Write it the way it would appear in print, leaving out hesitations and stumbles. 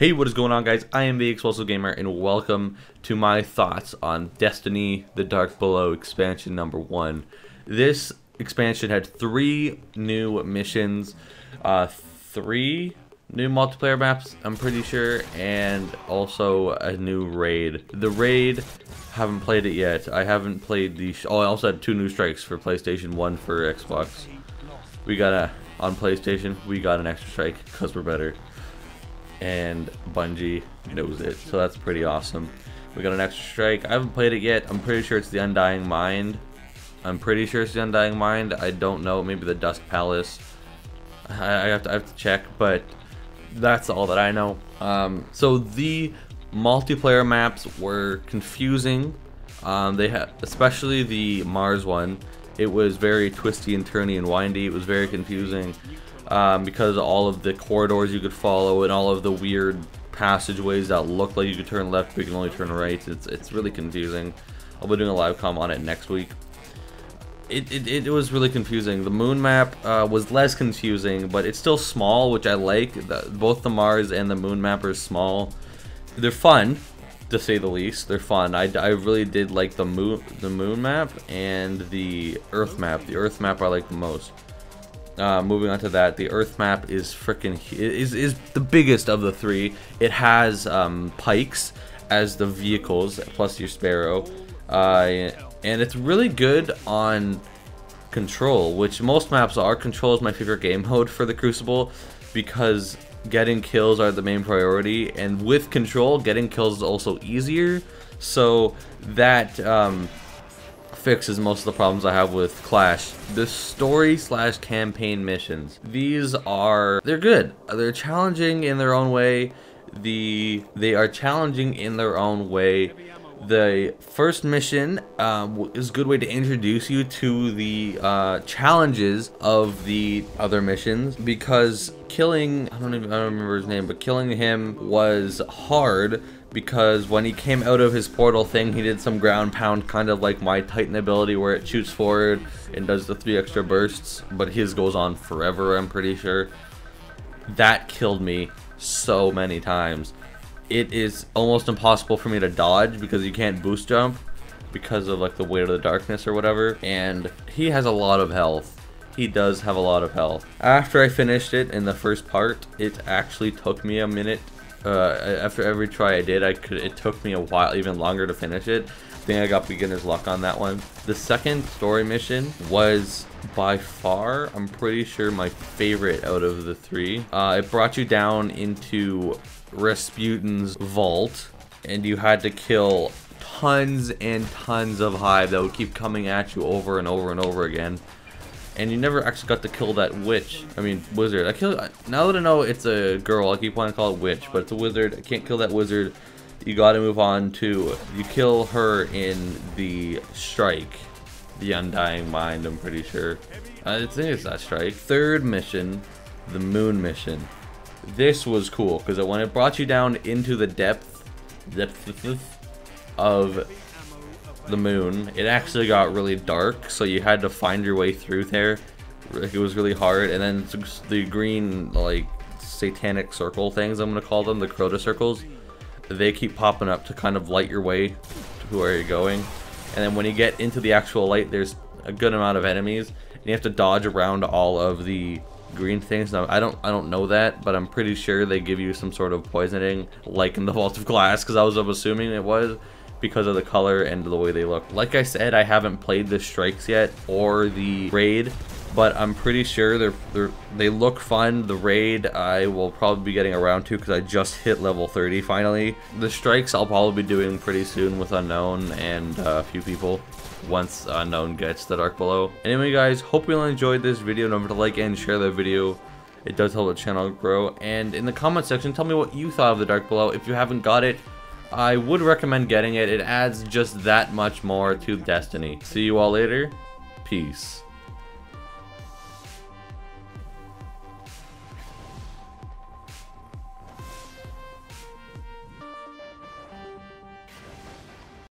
Hey, what is going on, guys? I am the Explosive Gamer, and welcome to my thoughts on Destiny The Dark Below expansion number 1. This expansion had 3 new missions, 3 new multiplayer maps, I'm pretty sure, and also a new raid. The raid, haven't played it yet. I haven't played the... I also had 2 new strikes for PlayStation, 1 for Xbox. We got a... On PlayStation, we got an extra strike because we're better. And Bungie knows it, so that's pretty awesome. We got an extra strike. I haven't played it yet. I'm pretty sure it's the Undying Mind. I don't know. Maybe the Dust Palace. I have to check, but that's all that I know. So the multiplayer maps were confusing. They had, especially the Mars one. It was very twisty and turny and windy. It was very confusing. Because all of the corridors you could follow and all of the weird passageways that look like you could turn left but you can only turn right, it's really confusing. I'll be doing a live com on it next week. It was really confusing. The moon map was less confusing, but it's still small, which I like. Both the Mars and the moon map are small. They're fun, to say the least. They're fun. I really did like the moon map and the Earth map. The Earth map I like the most. Moving on to that, the Earth map is freaking is the biggest of the 3. It has pikes as the vehicles plus your Sparrow, and it's really good on control, which most maps are. Control is my favorite game mode for the Crucible because getting kills are the main priority, and with control, getting kills is also easier. So that fixes most of the problems I have with Clash. The story/campaign missions, these are, they're good. They're challenging in their own way. The first mission is a good way to introduce you to the challenges of the other missions, because killing, I don't remember his name, but killing him was hard because when he came out of his portal thing, he did some ground pound, kind of like my Titan ability where it shoots forward and does the 3 extra bursts, but his goes on forever, I'm pretty sure. That killed me so many times. It is almost impossible for me to dodge because you can't boost jump because of like the weight of the darkness or whatever. And he has a lot of health. He does have a lot of health. After I finished it in the first part, it actually took me a minute. After every try I did, it took me a while, even longer to finish it. I think I got beginner's luck on that one. The second story mission was by far, I'm pretty sure, my favorite out of the 3. It brought you down into Rasputin's vault, and you had to kill tons and tons of hive that would keep coming at you over and over and over again. And you never actually got to kill that witch. I mean, wizard. Now that I know it's a girl, I keep wanting to call it witch, but it's a wizard. I can't kill that wizard. You gotta move on to... You kill her in the strike. The Undying Mind, I'm pretty sure. I think it's that strike. Third mission, the moon mission. This was cool, because when it brought you down into the depth of the moon, it actually got really dark, so you had to find your way through there. It was really hard. And then the green, like, satanic circle things, I'm gonna call them, the Crota circles, they keep popping up to kind of light your way to where you're going. And then when you get into the actual light, there's a good amount of enemies, and you have to dodge around all of the green things. Now I don't know that, but I'm pretty sure they give you some sort of poisoning, like in the Vault of Glass, because I'm assuming it was because of the color and the way they look. Like I said, I haven't played the strikes yet or the raid, but I'm pretty sure they look fun. The raid I will probably be getting around to because I just hit level 30 finally. The strikes I'll probably be doing pretty soon with Unknown and a few people once Unknown gets the Dark Below. Anyway, guys, hope you all enjoyed this video. Remember to like and share the video. It does help the channel grow. And in the comment section, tell me what you thought of the Dark Below. If you haven't got it, I would recommend getting it. It adds just that much more to Destiny. See you all later. Peace.